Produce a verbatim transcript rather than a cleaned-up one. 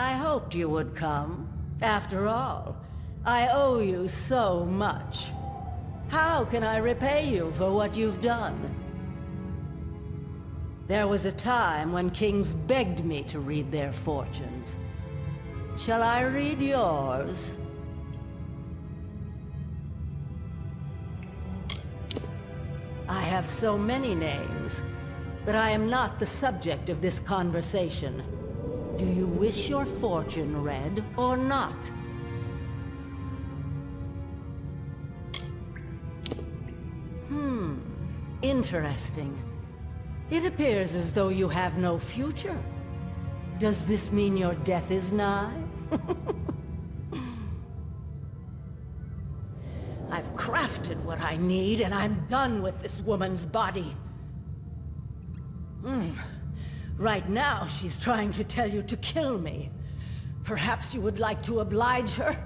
I hoped you would come. After all, I owe you so much. How can I repay you for what you've done? There was a time when kings begged me to read their fortunes. Shall I read yours? I have so many names, but I am not the subject of this conversation. Do you wish your fortune read or not? Hmm, interesting. It appears as though you have no future. Does this mean your death is nigh? I've crafted what I need, and I'm done with this woman's body. Mm. Right now, she's trying to tell you to kill me. Perhaps you would like to oblige her?